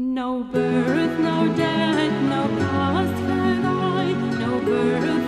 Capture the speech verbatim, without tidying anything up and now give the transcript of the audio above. No birth, no death, no past had I, no birth.